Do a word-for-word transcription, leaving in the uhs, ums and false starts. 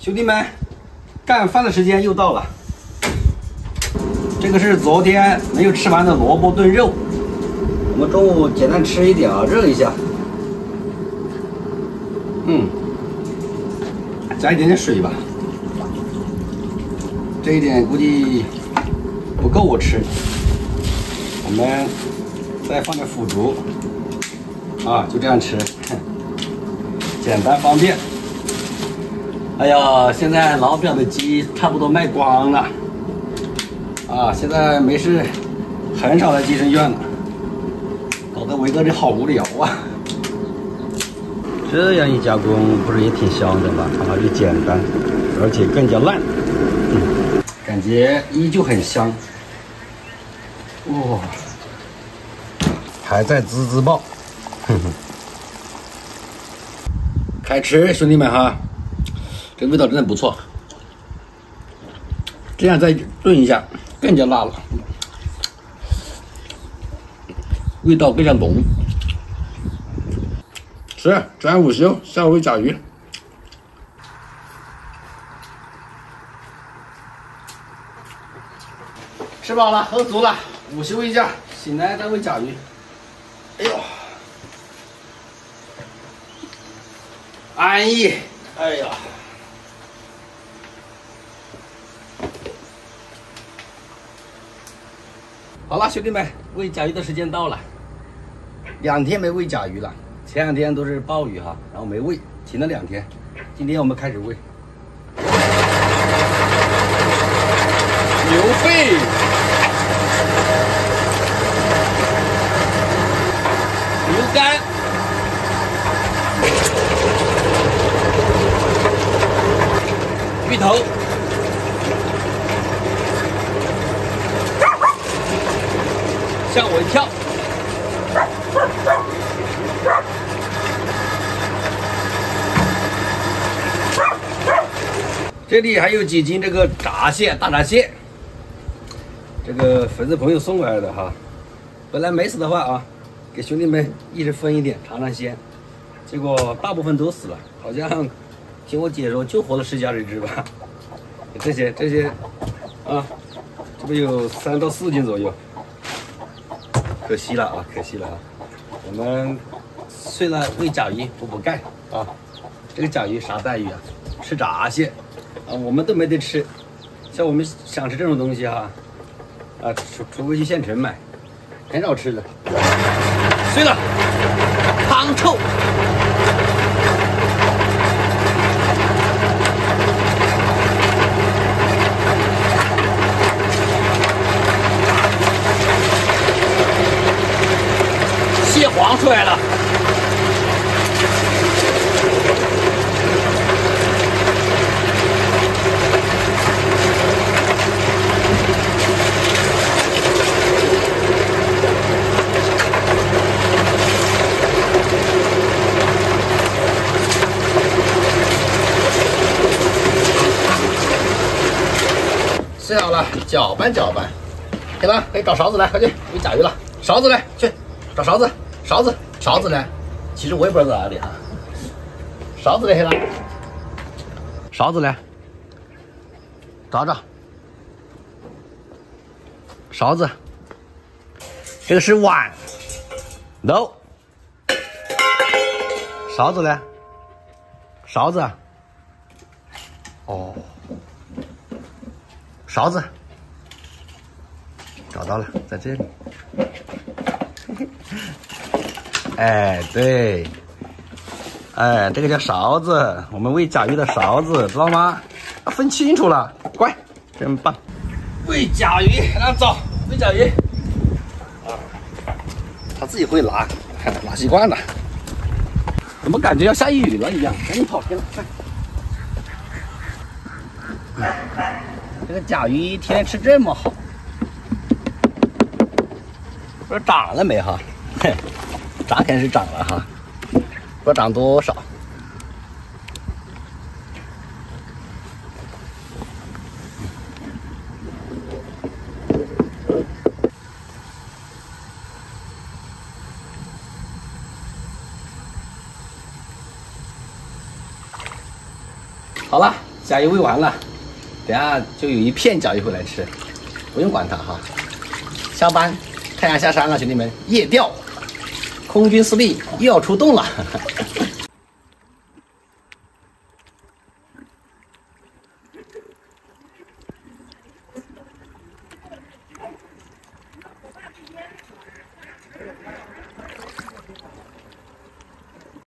兄弟们，干饭的时间又到了。这个是昨天没有吃完的萝卜炖肉，我们中午简单吃一点啊，热一下。嗯，加一点点水吧。这一点估计不够我吃，我们再放点腐竹。啊，就这样吃，简单方便。 哎呀，现在老表的鸡差不多卖光了，啊，现在没事，很少来健身院了，搞得维哥这好无聊啊。这样一加工不是也挺香的吗？啊，又简单，而且更加烂，嗯，感觉依旧很香。哇、哦，还在滋滋爆，哼哼。开吃，兄弟们哈！ 这味道真的不错，这样再炖一下，更加辣了，味道更加浓。吃，中午午休，下回甲鱼。吃饱了，喝足了，午休一下，醒来再喂甲鱼。哎呦，安逸，哎呀。 好了，兄弟们，喂甲鱼的时间到了。两天没喂甲鱼了，前两天都是鲍鱼哈，然后没喂，停了两天。今天我们开始喂牛肺。牛肝。鱼头。 吓我一跳！这里还有几斤这个闸蟹，大闸蟹，这个粉丝朋友送过来的哈。本来没死的话啊，给兄弟们一人分一点尝尝鲜，结果大部分都死了，好像听我姐说就活了十几二十只吧。这些这些啊，这边有三到四斤左右。 可惜了啊，可惜了啊！我们虽然喂甲鱼补补钙啊，这个甲鱼啥待遇啊？吃闸蟹啊，我们都没得吃。像我们想吃这种东西哈、啊，啊，除除非去县城买，很少吃的。碎了，汤臭。黄出来了，吃好了，搅拌搅拌，行了，可以找勺子来，快去喂甲鱼了，勺子来，去找勺子。 勺子，勺子呢？其实我也不知道在哪里啊。勺子嘞，黑了。勺子嘞，找找。勺子，这个是碗。no。勺子嘞，勺子。哦，勺子，找到了，在这里。哎，对，哎，这个叫勺子，我们喂甲鱼的勺子，知道吗？分清楚了，乖，真棒！喂甲鱼，让走，喂甲鱼。啊，他自己会拿，拿习惯了。怎么感觉要下雨了一样？赶紧跑偏了，快！这个甲鱼一天吃这么好，不知道长了没哈？嘿。 涨肯定是涨了哈，不知道涨多少。好了，加一煨完了，等下就有一片饺一回来吃，不用管它哈。下班，太阳下山了，兄弟们，夜钓，空军司令又要出动了。